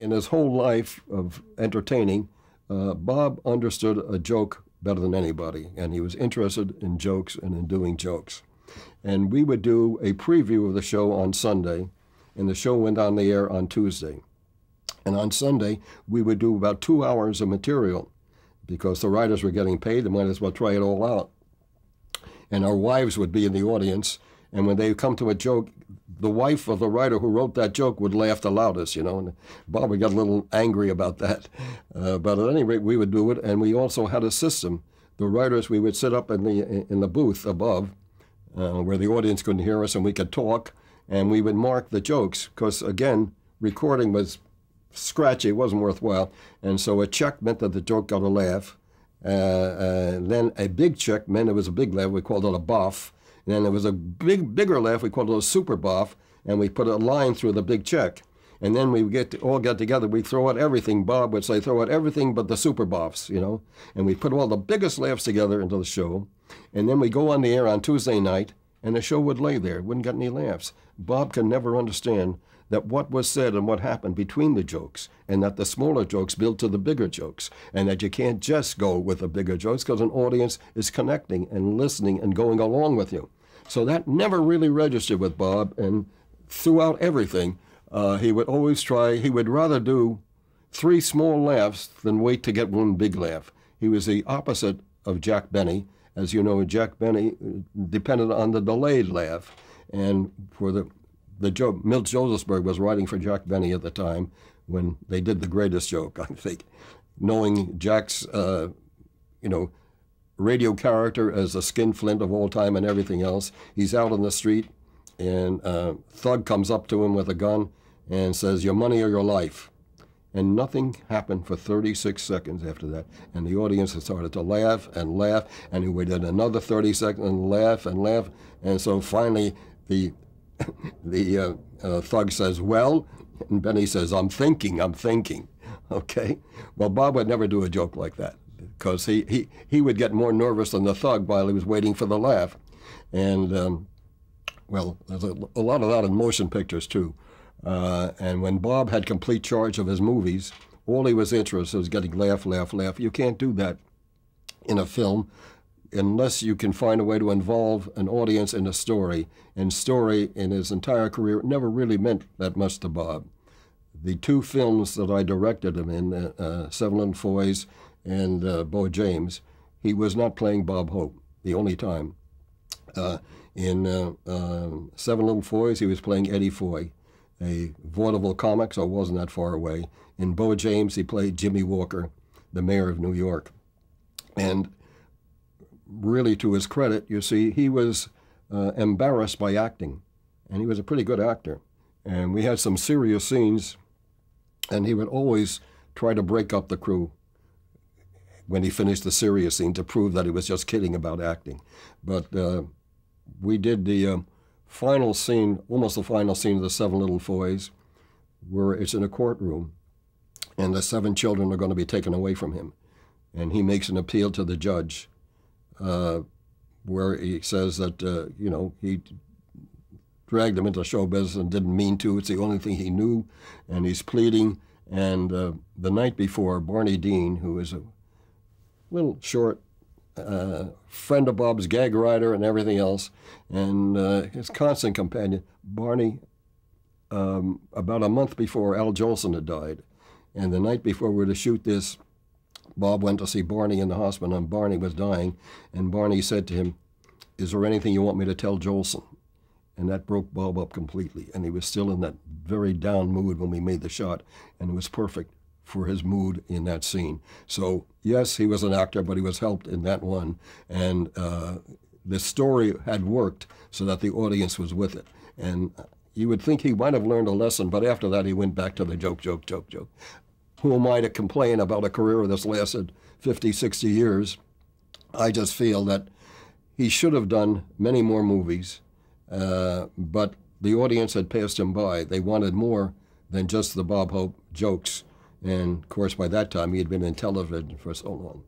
In his whole life of entertaining, Bob understood a joke better than anybody, and he was interested in jokes and in doing jokes. And we would do a preview of the show on Sunday, and the show went on the air on Tuesday. And on Sunday, we would do about 2 hours of material because the writers were getting paid, they might as well try it all out. And our wives would be in the audience, and when they come to a joke, the wife of the writer who wrote that joke would laugh the loudest, you know, and Bob would get a little angry about that. But at any rate, we would do it, and we also had a system. The writers, we would sit up in the booth above where the audience couldn't hear us, and we could talk, and we would mark the jokes, because, again, recording was scratchy, it wasn't worthwhile, and so a check meant that the joke got a laugh. Then a big check meant it was a big laugh, we called it a boff. And then there was a bigger laugh, we called it a super boff, and we put a line through the big check. And then we all got together, we throw out everything. Bob would say, throw out everything but the super boffs, you know. And we put all the biggest laughs together into the show. And then we go on the air on Tuesday night, and the show would lay there, it wouldn't get any laughs. Bob can never understand that what was said and what happened between the jokes, and that the smaller jokes build to the bigger jokes, and that you can't just go with the bigger jokes because an audience is connecting and listening and going along with you. So that never really registered with Bob, and throughout everything, he would always try, he would rather do 3 small laughs than wait to get 1 big laugh. He was the opposite of Jack Benny. As you know, Jack Benny depended on the delayed laugh, and for the Joe Milt Josephsberg was writing for Jack Benny at the time when they did the greatest joke, I think. Knowing Jack's, you know, radio character as a skinflint of all time and everything else, he's out on the street, and a thug comes up to him with a gun and says, "Your money or your life." And nothing happened for 36 seconds after that. And the audience started to laugh, and he waited another 30 seconds and laugh. And so finally, the thug says, "Well," and Benny says, I'm thinking, okay? Well, Bob would never do a joke like that because he would get more nervous than the thug while he was waiting for the laugh. And, well, there's a lot of that in motion pictures, too. And when Bob had complete charge of his movies, all he was interested in was getting laugh. You can't do that in a film unless you can find a way to involve an audience in a story. And story in his entire career never really meant that much to Bob. The 2 films that I directed him in, Seven Little Foys and Beau James, he was not playing Bob Hope, the only time. In Seven Little Foys, he was playing Eddie Foy, a vaudeville comic, so it wasn't that far away. In Beau James, he played Jimmy Walker, the mayor of New York. And really, to his credit, you see, he was embarrassed by acting, and he was a pretty good actor. And we had some serious scenes, and he would always try to break up the crew when he finished the serious scene to prove that he was just kidding about acting. But we did the final scene, almost the final scene of the Seven Little Foys, where it's in a courtroom, and the 7 children are going to be taken away from him. And he makes an appeal to the judge, where he says that, you know, he dragged him into show business and didn't mean to. It's the only thing he knew, and he's pleading. And the night before, Barney Dean, who is a little short friend of Bob's, gag writer and everything else, and his constant companion, Barney, about a month before, Al Jolson had died. And the night before we were to shoot this, Bob went to see Barney in the hospital, and Barney was dying, and Barney said to him, "Is there anything you want me to tell Jolson?" And that broke Bob up completely, and he was still in that very down mood when we made the shot, and it was perfect for his mood in that scene. So, yes, he was an actor, but he was helped in that one, and the story had worked so that the audience was with it. And you would think he might have learned a lesson, but after that he went back to the joke. Who am I to complain about a career that's lasted 50, 60 years? I just feel that he should have done many more movies, but the audience had passed him by. They wanted more than just the Bob Hope jokes. And, of course, by that time, he had been in television for so long.